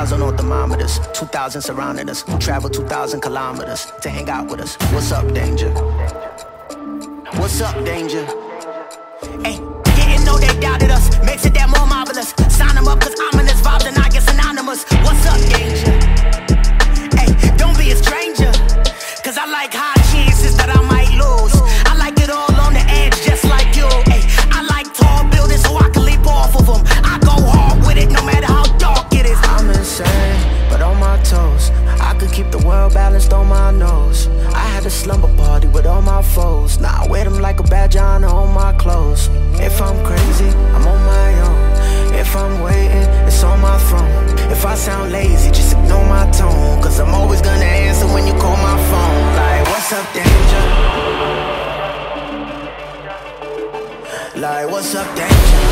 2,000 on thermometers, 2,000 surrounding us, who travel 2,000 kilometers to hang out with us. What's up, danger? What's up, danger? Hey, didn't know they doubted us, makes it that more marvelous. Sign them up, cause ominous vibes and I get synonymous. What's up, danger? Hey, don't be a stranger, cause I like high chances that I might lose. I like it all on the edge, just like you. Hey, I like tall buildings so I can leap off of them. I go hard with it no matter how dark it is. I'm insane, but on my toes. I could keep the world balanced on my nose. I had a slumber party with all my foes. Now I wear them like a badge of honor on my clothes. If I'm crazy, I'm on my own. If I'm waiting, it's on my phone. If I sound lazy, just ignore my tone, cause I'm always gonna answer when you call my phone. Like, what's up, danger? Like, what's up, danger?